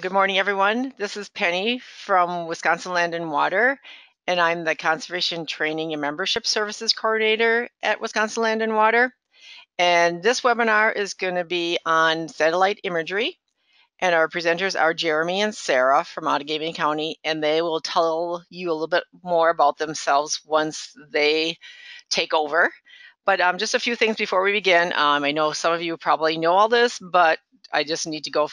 Good morning, everyone. This is Penny from Wisconsin Land and Water, and I'm the Conservation Training and Membership Services Coordinator at Wisconsin Land and Water. And this webinar is going to be on satellite imagery. And our presenters are Jeremy and Sarah from Outagamie County, and they will tell you a little bit more about themselves once they take over. But just a few things before we begin. I know some of you probably know all this, but I just need to go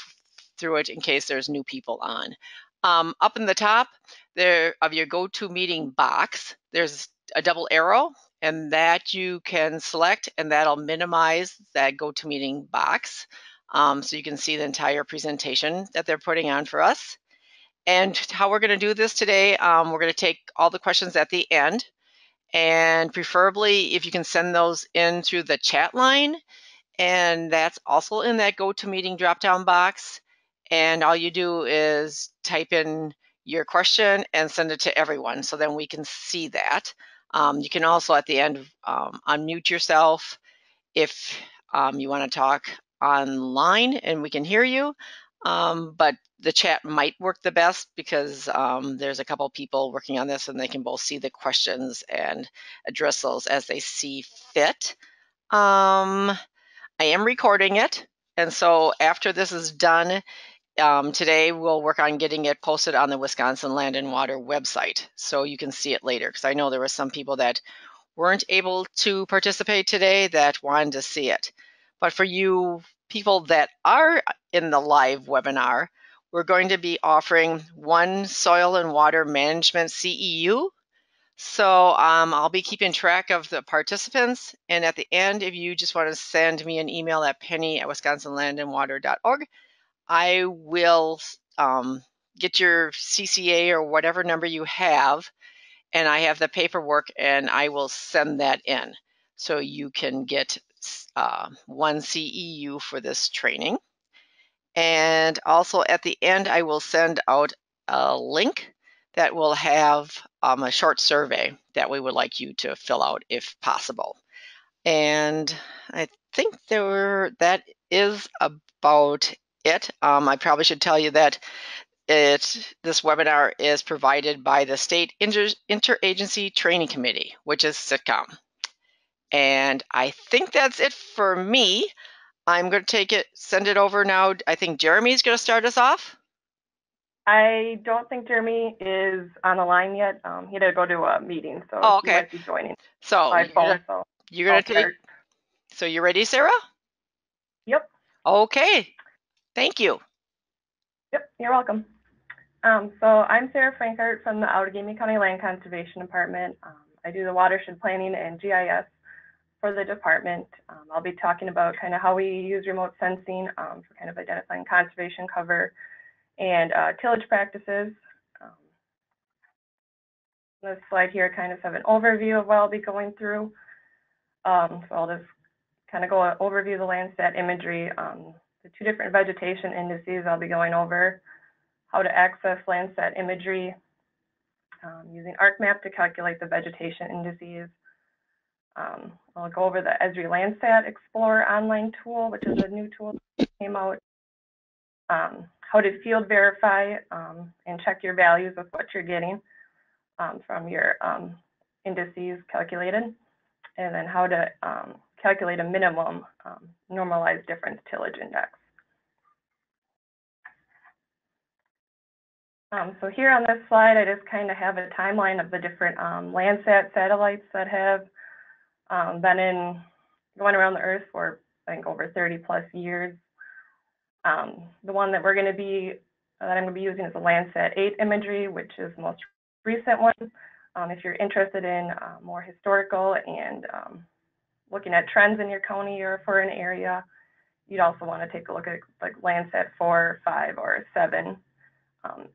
through it in case there's new people on. Up in the top there of your GoToMeeting box, there's a double arrow, and that you can select, and that'll minimize that GoToMeeting box. So you can see the entire presentation that they're putting on for us. And how we're going to do this today, we're going to take all the questions at the end, and preferably if you can send those in through the chat line, and that's also in that GoToMeeting drop-down box. And all you do is type in your question and send it to everyone, so then we can see that. You can also at the end unmute yourself if you want to talk online and we can hear you, but the chat might work the best because there's a couple people working on this and they can both see the questions and address those as they see fit. I am recording it, and so after this is done today, we'll work on getting it posted on the Wisconsin Land and Water website so you can see it later, because I know there were some people that weren't able to participate today that wanted to see it. But for you people that are in the live webinar, we're going to be offering one soil and water management CEU. So I'll be keeping track of the participants, and at the end, if you just want to send me an email at penny@wisconsinlandandwater.org, I will get your CCA or whatever number you have, and I have the paperwork, and I will send that in so you can get one CEU for this training. And also at the end, I will send out a link that will have a short survey that we would like you to fill out if possible. And I think that is about it. I probably should tell you that this webinar is provided by the State Interagency Training Committee, which is SITCOM. And I think that's it for me. I'm going to send it over now. I think Jeremy's going to start us off. I don't think Jeremy is on the line yet. He had to go to a meeting, so he might be joining. So you're going to take. So you ready, Sarah? Yep. Okay. Thank you. Yep. You're welcome. So I'm Sarah Francart from the Outagamie County Land Conservation Department. I do the watershed planning and GIS for the department. I'll be talking about kind of how we use remote sensing for kind of identifying conservation cover and tillage practices. This slide here kind of have an overview of what I'll be going through. So I'll just kind of go overview the Landsat imagery, the two different vegetation indices I'll be going over, how to access Landsat imagery using ArcMap to calculate the vegetation indices. I'll go over the Esri Landsat Explorer online tool, which is a new tool that came out. How to field verify and check your values with what you're getting from your indices calculated, and then how to calculate a minimum normalized difference tillage index. So here on this slide, I just kind of have a timeline of the different Landsat satellites that have been going around the Earth for, I think, over 30+ years. The one that that I'm going to be using is the Landsat 8 imagery, which is the most recent one. If you're interested in more historical and looking at trends in your county or for an area, you'd also want to take a look at like Landsat 4, 5, or 7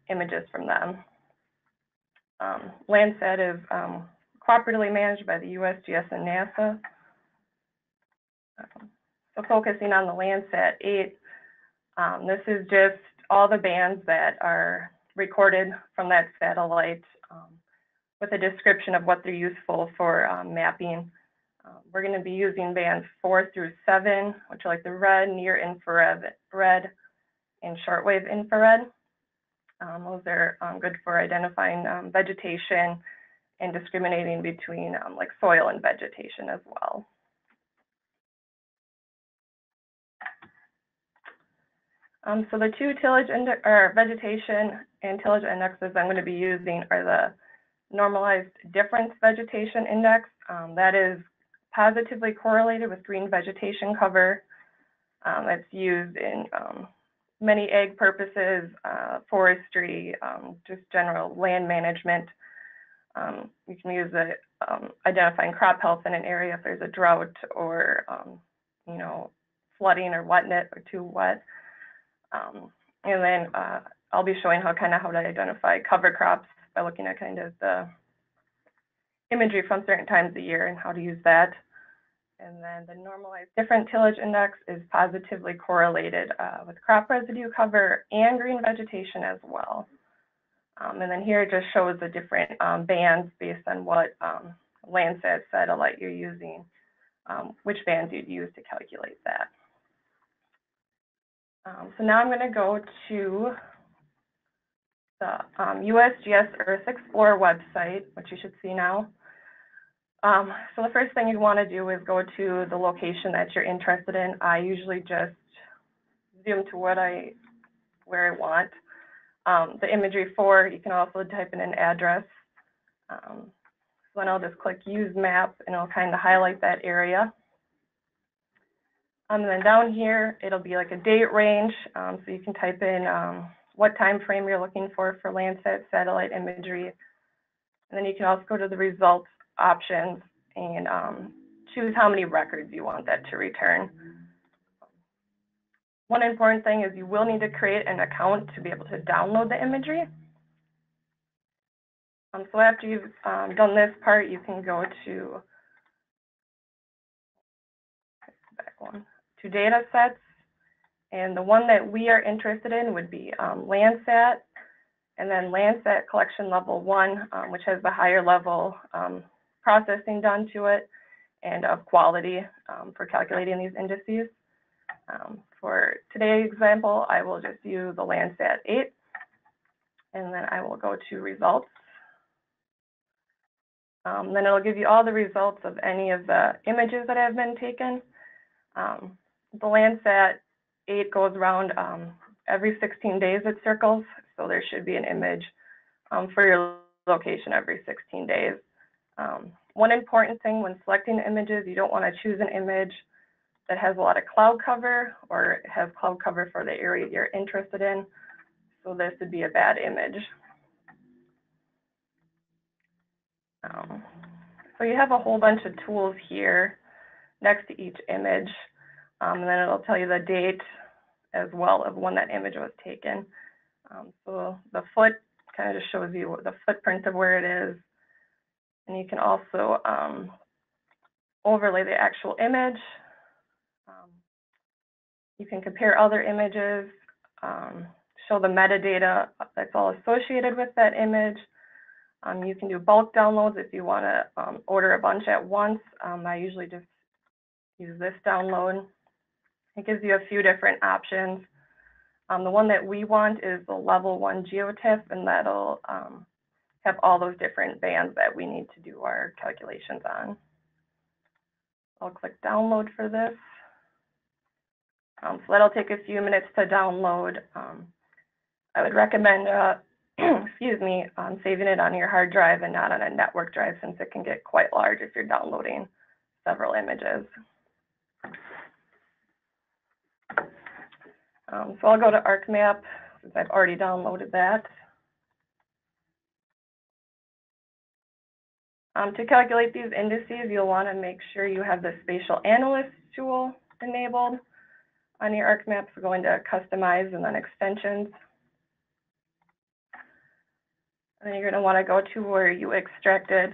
images from them. Landsat is cooperatively managed by the USGS and NASA. So focusing on the Landsat 8, this is just all the bands that are recorded from that satellite with a description of what they're useful for mapping. We're going to be using bands 4 through 7, which are like the red, near infrared, and shortwave infrared. Those are good for identifying vegetation and discriminating between like soil and vegetation as well. So the two tillage index, or vegetation and tillage indexes I'm going to be using are the normalized difference vegetation index. That is positively correlated with green vegetation cover. It's used in many ag purposes, forestry, just general land management. You can use it identifying crop health in an area if there's a drought or you know, flooding or wetness or too wet. And then I'll be showing how to identify cover crops by looking at the imagery from certain times of year and how to use that. And then the normalized different tillage index is positively correlated with crop residue cover and green vegetation as well. And then here it just shows the different bands based on what Landsat satellite you're using, which bands you'd use to calculate that. So now I'm going to go to the USGS Earth Explorer website, which you should see now. So the first thing you want to do is go to the location that you're interested in. I usually just zoom to where I want the imagery for. You can also type in an address. So then I'll just click Use Map, and it'll kind of highlight that area. And then down here, it'll be like a date range. So you can type in what time frame you're looking for Landsat satellite imagery. And then you can also go to the results options and choose how many records you want that to return. One important thing is you will need to create an account to be able to download the imagery. So after you've done this part, you can go to data sets, and the one that we are interested in would be Landsat, and then Landsat Collection Level 1, which has the higher level processing done to it and of quality for calculating these indices. For today's example, I will just use the Landsat 8, and then I will go to results. Then it'll give you all the results of any of the images that have been taken. The Landsat 8 goes around every 16 days it circles, so there should be an image for your location every 16 days. One important thing when selecting images, you don't want to choose an image that has a lot of cloud cover or has cloud cover for the area you're interested in, so this would be a bad image. So you have a whole bunch of tools here next to each image, and then it'll tell you the date as well of when that image was taken. So the foot kind of just shows you the footprint of where it is, and you can also overlay the actual image. You can compare other images, show the metadata that's all associated with that image. You can do bulk downloads if you want to order a bunch at once. I usually just use this download. It gives you a few different options. The one that we want is the level 1 GeoTIFF, and that'll have all those different bands that we need to do our calculations on. I'll click download for this. So that'll take a few minutes to download. I would recommend excuse me, saving it on your hard drive and not on a network drive, since it can get quite large if you're downloading several images. So I'll go to ArcMap, since I've already downloaded that. To calculate these indices, you'll want to make sure you have the Spatial Analyst tool enabled on your ArcMap. So go into Customize and then Extensions. And then you're going to want to go to where you extracted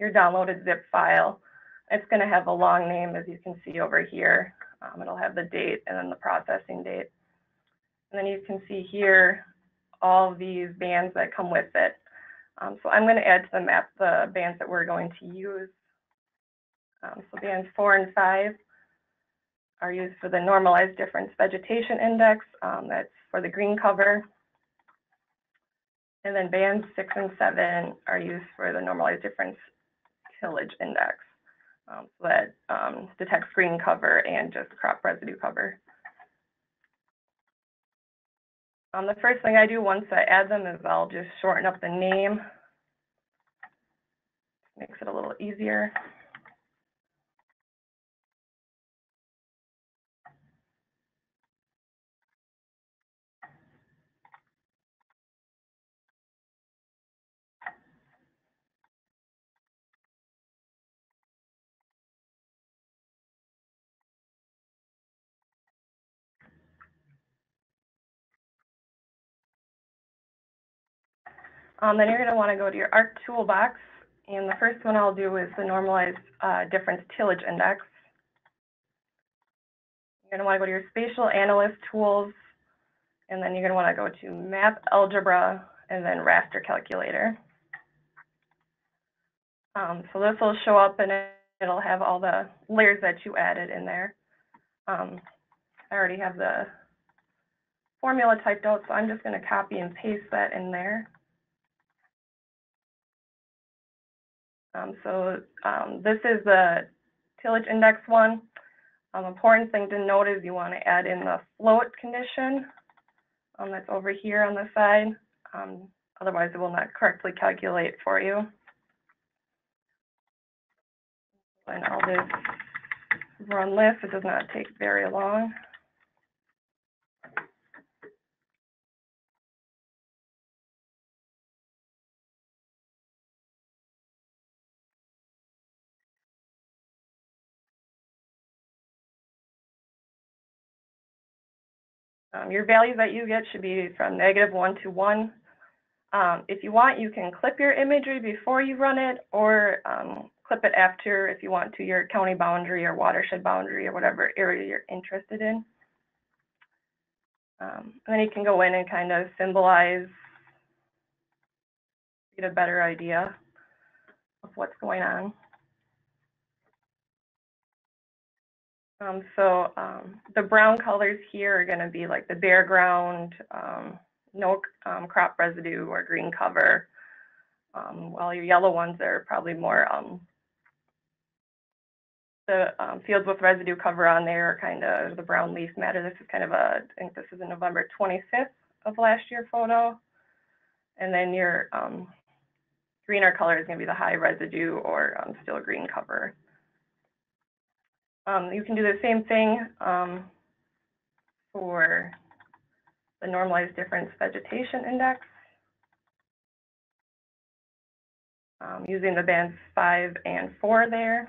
your downloaded zip file. It's going to have a long name, as you can see over here. It'll have the date and then the processing date. And then you can see here all these bands that come with it. So I'm going to add to the map the bands that we're going to use. So bands 4 and 5 are used for the normalized difference vegetation index. That's for the green cover. And then bands 6 and 7 are used for the normalized difference tillage index, so that detects green cover and just crop residue cover. The first thing I do once I add them is I'll just shorten up the name. Makes it a little easier. Then you're going to want to go to your ARC toolbox, and the first one I'll do is the normalized difference tillage index. You're going to want to go to your Spatial Analyst tools, and then you're going to want to go to Map Algebra, and then Raster Calculator. So this will show up, and it'll have all the layers that you added in there. I already have the formula typed out, so I'm just going to copy and paste that in there. This is the tillage index one. Important thing to note is you want to add in the float condition that's over here on the side. Otherwise, it will not correctly calculate for you. And I'll just run this. It does not take very long. Your values that you get should be from -1 to 1. If you want, you can clip your imagery before you run it, or clip it after if you want to your county boundary or watershed boundary or whatever area you're interested in. And then you can go in and kind of symbolize, get a better idea of what's going on. The brown colors here are going to be like the bare ground, no crop residue or green cover, while your yellow ones are probably more fields with residue cover on there are kind of the brown leaf matter. This is kind of a, I think this is a November 25th of last year photo. And then your greener color is going to be the high residue or still green cover. You can do the same thing for the normalized difference vegetation index using the bands 5 and 4 there.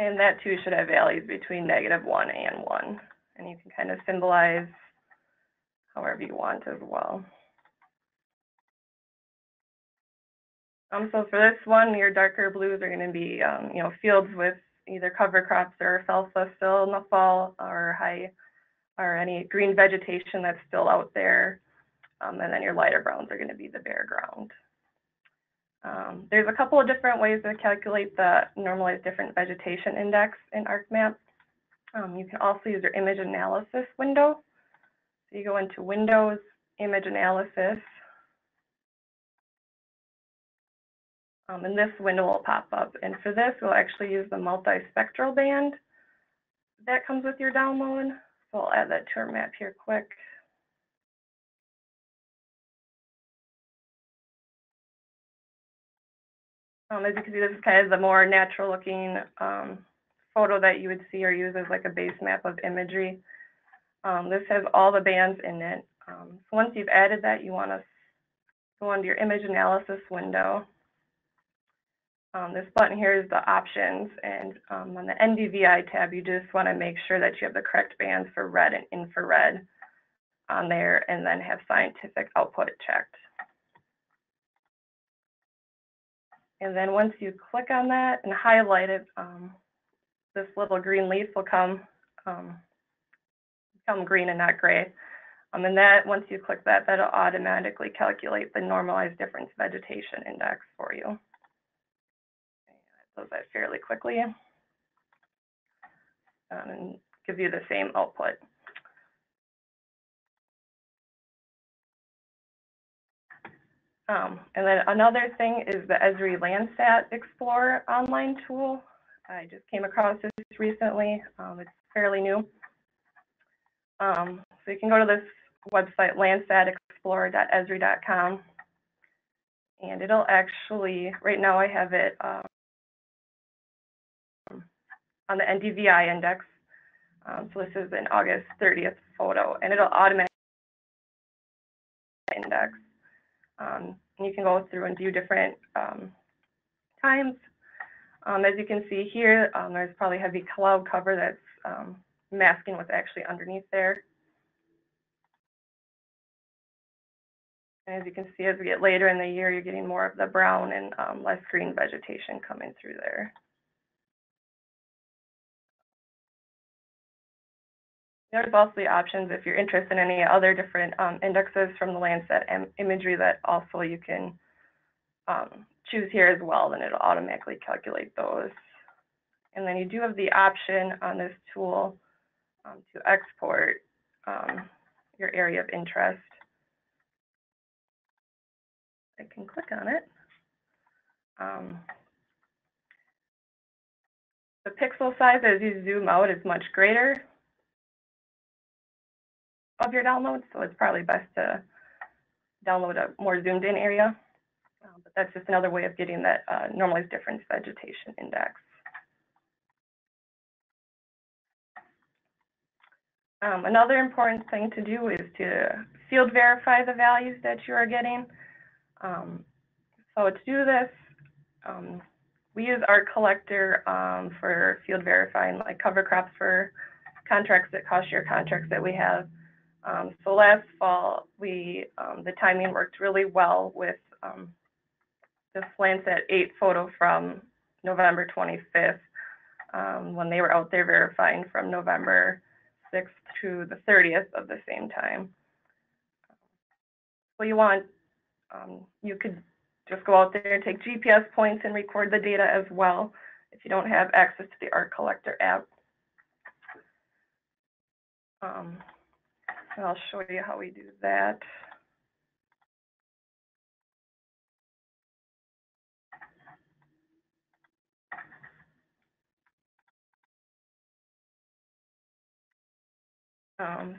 And that too should have values between -1 and 1. And you can kind of symbolize however you want as well. So for this one, your darker blues are going to be, fields with either cover crops or alfalfa still in the fall, or high, or any green vegetation that's still out there. And then your lighter browns are going to be the bare ground. There's a couple of different ways to calculate the normalized different vegetation index in ArcMap. You can also use your image analysis window. So you go into Windows, Image Analysis. And this window will pop up. And for this, we'll actually use the multispectral band that comes with your download. So I'll add that to our map here quick. As you can see, this is kind of the more natural looking photo that you would see or use as like a base map of imagery. This has all the bands in it. So once you've added that, you want to go into your image analysis window. This button here is the options, and on the NDVI tab, you just want to make sure that you have the correct bands for red and infrared on there, and then have scientific output checked. And then once you click on that and highlight it, this little green leaf will come come green and not gray. And that, once you click that, that'll automatically calculate the normalized difference vegetation index for you. And I close that fairly quickly. And give you the same output. And then another thing is the Esri Landsat Explorer online tool. I just came across this recently. It's fairly new. So you can go to this website, landsatexplorer.esri.com, and it'll actually, right now I have it on the NDVI index. So this is an August 30th photo, and it'll automatically index. And you can go through and do different times. As you can see here, there's probably heavy cloud cover that's masking what's actually underneath there. And as you can see, as we get later in the year, you're getting more of the brown and less green vegetation coming through there. There's also the options if you're interested in any other different indexes from the Landsat imagery that also you can choose here as well, then it'll automatically calculate those. And then you do have the option on this tool to export your area of interest. I can click on it. The pixel size as you zoom out is much greater of your download, so it's probably best to download a more zoomed in area. But that's just another way of getting that normalized difference vegetation index. Another important thing to do is to field verify the values that you are getting. So to do this, we use our collector for field verifying, like cover crops for contracts that cost share contracts that we have. So last fall, we the timing worked really well with this Landsat 8 photo from November 25th, when they were out there verifying from November 6th to the 30th of the same time. So you want, you could just go out there and take GPS points and record the data as well if you don't have access to the Arc Collector app. And I'll show you how we do that.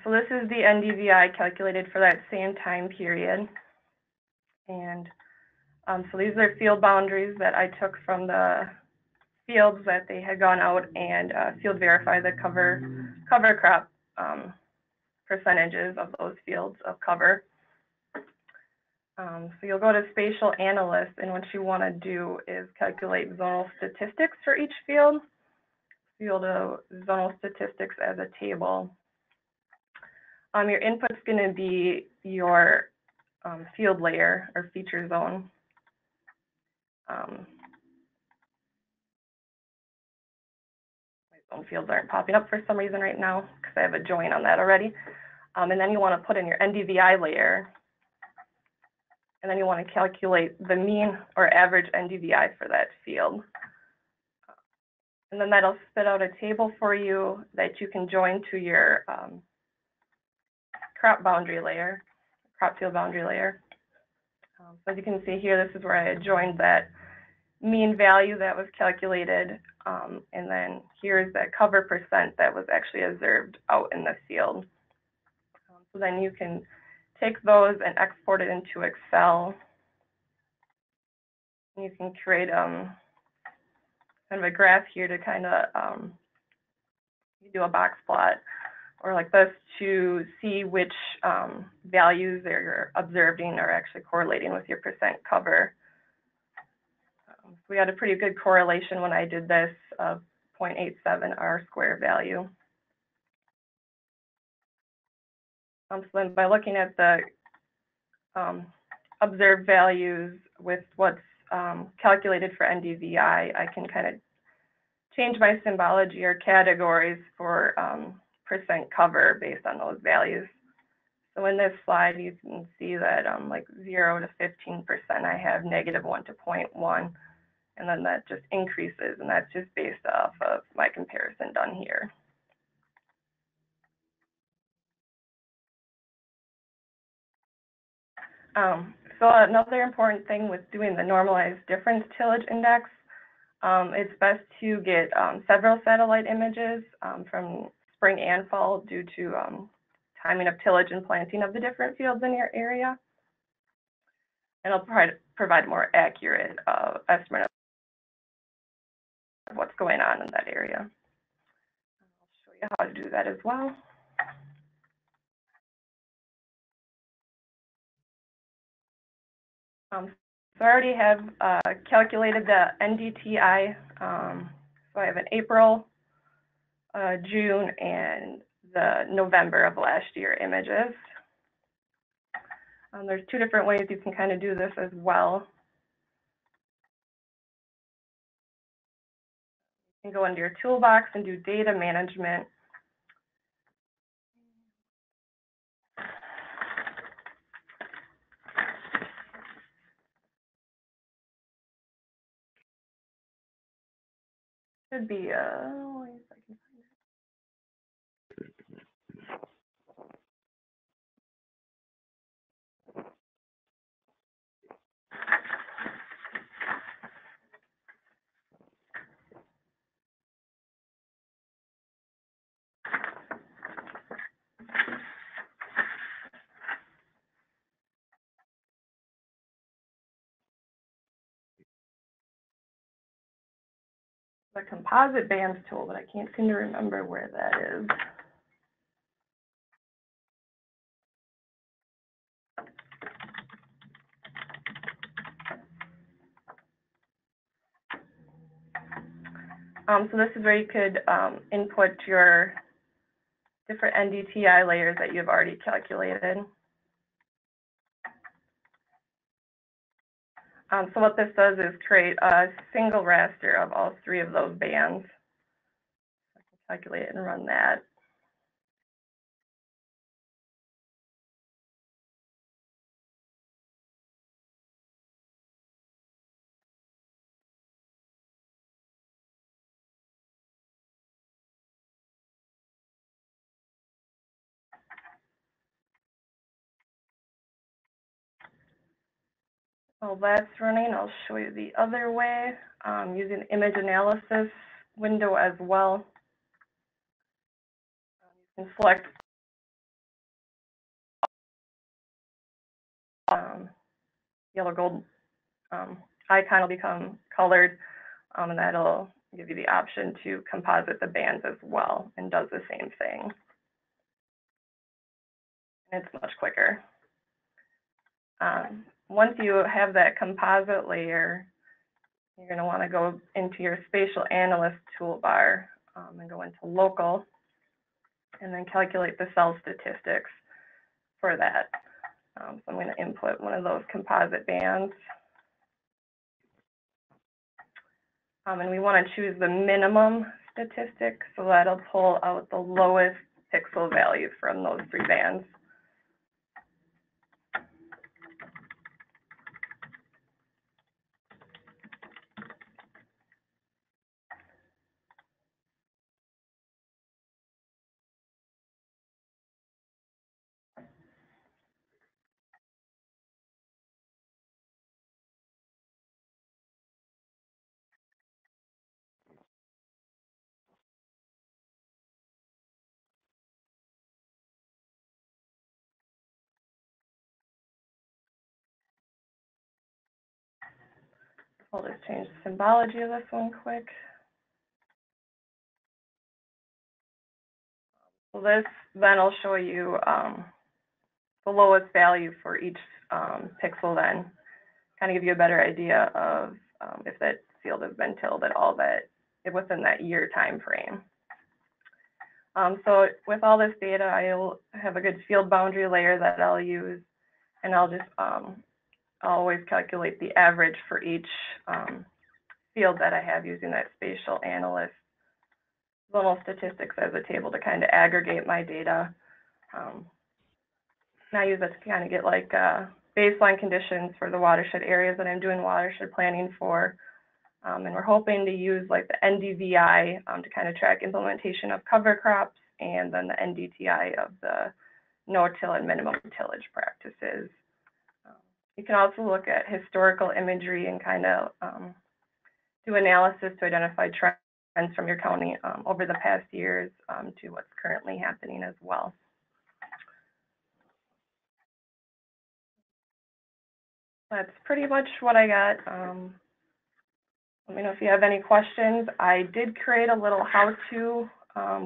So this is the NDVI calculated for that same time period. And so these are field boundaries that I took from the fields that they had gone out and field verify the cover crop percentages of those fields of cover. So you'll go to Spatial Analyst, and what you want to do is calculate zonal statistics for each field. So you'll do zonal statistics as a table. Your input's going to be your field layer or feature zone. Own fields aren't popping up for some reason right now because I have a join on that already. And then you want to put in your NDVI layer, and then you want to calculate the mean or average NDVI for that field. And then that'll spit out a table for you that you can join to your crop boundary layer, crop field boundary layer. So as you can see here, this is where I had joined that mean value that was calculated. And then here's that cover percent that was actually observed out in the field. So then you can take those and export it into Excel. And you can create kind of a graph here to kind of you do a box plot or like this to see which values that you're observing are actually correlating with your percent cover. We had a pretty good correlation when I did this of 0.87 R-square value. So then by looking at the observed values with what's calculated for NDVI, I can kind of change my symbology or categories for cover based on those values. So in this slide, you can see that like 0 to 15%, I have -1 to 0.1, and then that just increases, and that's just based off of my comparison done here. So another important thing with doing the normalized difference tillage index, it's best to get several satellite images from spring and fall due to timing of tillage and planting of the different fields in your area. And it'll provide a more accurate estimate of what's going on in that area. I'll show you how to do that as well. So I already have calculated the NDTI. So I have an April, June, and the November of last year images. There's two different ways you can kind of do this as well. You can go into your toolbox and do data management. Should be wait a second. The composite bands tool, but I can't seem to remember where that is. So this is where you could input your different NDTI layers that you've already calculated. So what this does is create a single raster of all three of those bands. I can calculate and run that. Well, that's running. I'll show you the other way using image analysis window as well. You can select yellow gold icon will become colored, and that'll give you the option to composite the bands as well, and does the same thing. And it's much quicker. Once you have that composite layer, you're going to want to go into your Spatial Analyst toolbar and go into Local, and then calculate the cell statistics for that. So I'm going to input one of those composite bands. And we want to choose the minimum statistic, so that'll pull out the lowest pixel values from those three bands. I'll just change the symbology of this one quick. So this then I'll show you the lowest value for each pixel, then kind of give you a better idea of if that field has been tilled at all that within that year time frame. So with all this data, I'll have a good field boundary layer that I'll use, and I'll just I'll always calculate the average for each field that I have using that Spatial Analyst little statistics as a table to kind of aggregate my data. And I use it to kind of get like baseline conditions for the watershed areas that I'm doing watershed planning for. And we're hoping to use like the NDVI to kind of track implementation of cover crops, and then the NDTI of the no-till and minimum tillage practices. You can also look at historical imagery and kind of do analysis to identify trends from your county over the past years to what's currently happening as well. That's pretty much what I got. Let me know if you have any questions. I did create a little how-to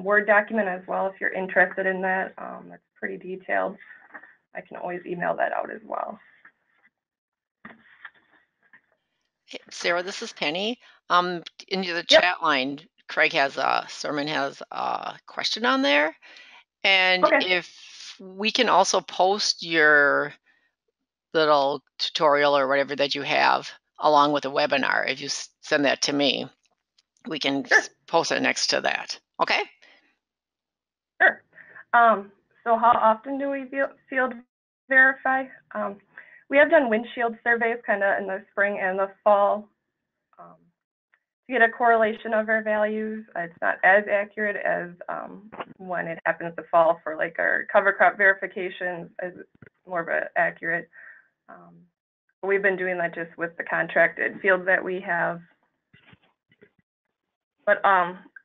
Word document as well if you're interested in that. It's pretty detailed. I can always email that out as well. Hey, Sarah, this is Penny. In the chat line, Craig has a sermon has a question on there, and if we can also post your little tutorial or whatever that you have along with the webinar. If you send that to me, we can post it next to that. Okay. Sure. So how often do we field verify? We have done windshield surveys kind of in the spring and the fall to get a correlation of our values. It's not as accurate as when it happens to fall for like our cover crop verifications, as more of an accurate. We've been doing that just with the contracted field that we have. But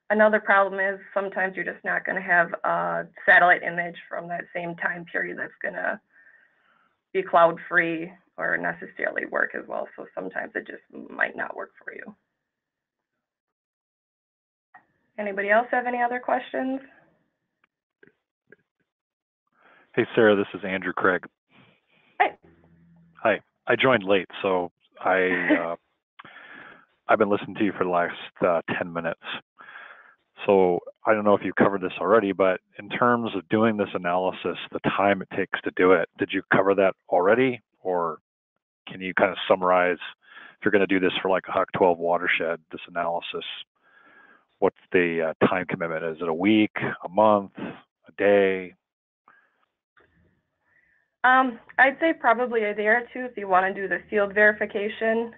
another problem is sometimes you're just not going to have a satellite image from that same time period that's going to be cloud-free or necessarily work as well. So sometimes it just might not work for you. Anybody else have any other questions? Hey, Sarah, this is Andrew Craig. Hi. Hi. I joined late, so I've been listening to you for the last 10 minutes. So I don't know if you covered this already, but in terms of doing this analysis, the time it takes to do it, did you cover that already? Or can you kind of summarize, if you're going to do this for like a HOC 12 watershed, this analysis, what's the time commitment? Is it a week, a month, a day? I'd say probably a day or two if you want to do the field verification.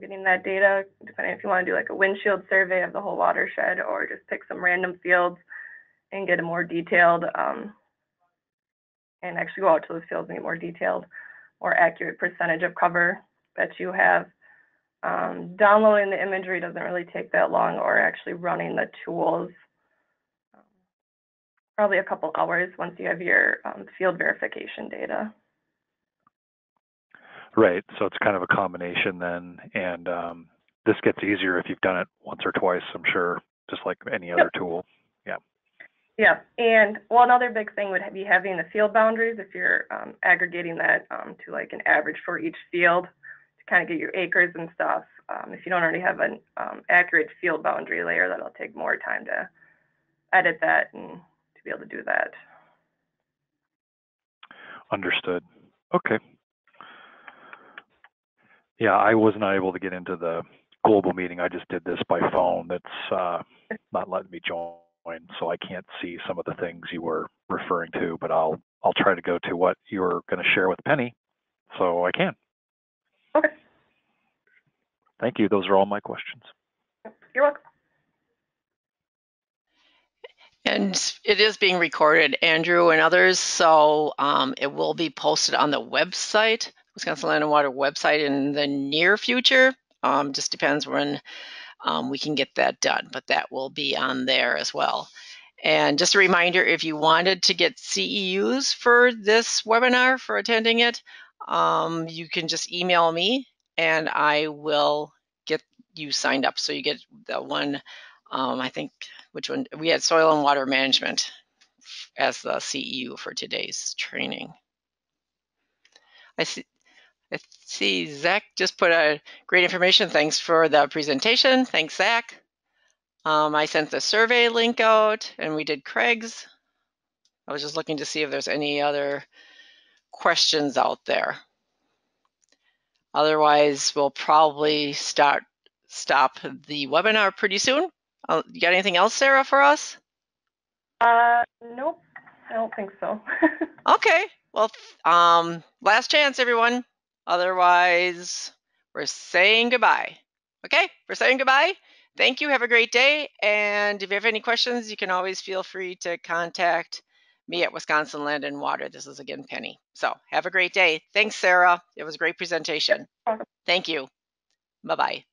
Getting that data, depending if you want to do like a windshield survey of the whole watershed or just pick some random fields and get a more detailed and actually go out to those fields and get more detailed or accurate percentage of cover that you have. Downloading the imagery doesn't really take that long, or actually running the tools. Probably a couple hours once you have your field verification data. Right, so it's kind of a combination then, and this gets easier if you've done it once or twice, I'm sure, just like any other tool. Yeah. Yeah, and well, another big thing would be having the field boundaries if you're aggregating that to like an average for each field to kind of get your acres and stuff. If you don't already have an accurate field boundary layer, that'll take more time to edit that and to be able to do that. Understood. Okay. Yeah, I was not able to get into the global meeting. I just did this by phone. That's not letting me join, so I can't see some of the things you were referring to, but I'll try to go to what you were going to share with Penny, so I can. Okay. Thank you. Those are all my questions. You're welcome. And it is being recorded, Andrew and others, so it will be posted on the website, Wisconsin Land and Water website, in the near future. Just depends when we can get that done, but that will be on there as well. And just a reminder, if you wanted to get CEUs for this webinar, for attending it, you can just email me and I will get you signed up. So you get the one, I think, which one? We had soil and water management as the CEU for today's training. I see Zach just put a great information. Thanks for the presentation. Thanks, Zach. I sent the survey link out and we did Craig's. I was just looking to see if there's any other questions out there. Otherwise, we'll probably stop the webinar pretty soon. You got anything else, Sarah, for us? Nope, I don't think so. Okay, well, last chance, everyone. Otherwise, we're saying goodbye. Okay, we're saying goodbye. Thank you, have a great day. And if you have any questions, you can always feel free to contact me at Wisconsin Land and Water. This is again Penny. So have a great day. Thanks, Sarah. It was a great presentation. Thank you. Bye-bye.